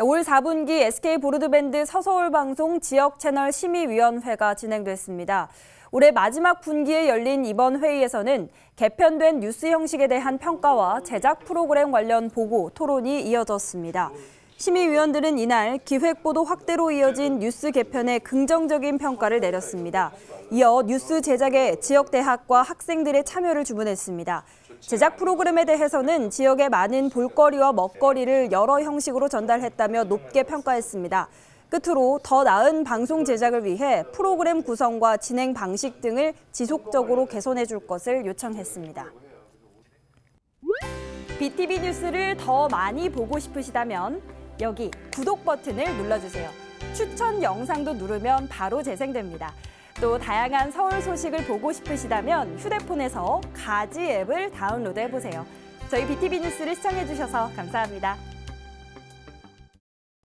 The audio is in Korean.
올 4분기 SK 브로드밴드 서서울방송 지역채널 심의위원회가 진행됐습니다. 올해 마지막 분기에 열린 이번 회의에서는 개편된 뉴스 형식에 대한 평가와 제작 프로그램 관련 보고, 토론이 이어졌습니다. 심의위원들은 이날 기획보도 확대로 이어진 뉴스 개편에 긍정적인 평가를 내렸습니다. 이어 뉴스 제작에 지역대학과 학생들의 참여를 주문했습니다. 제작 프로그램에 대해서는 지역의 많은 볼거리와 먹거리를 여러 형식으로 전달했다며 높게 평가했습니다. 끝으로 더 나은 방송 제작을 위해 프로그램 구성과 진행 방식 등을 지속적으로 개선해 줄 것을 요청했습니다. BTV 뉴스를 더 많이 보고 싶으시다면 여기 구독 버튼을 눌러주세요. 추천 영상도 누르면 바로 재생됩니다. 또 다양한 서울 소식을 보고 싶으시다면 휴대폰에서 가지 앱을 다운로드해보세요. 저희 BTV 뉴스를 시청해주셔서 감사합니다.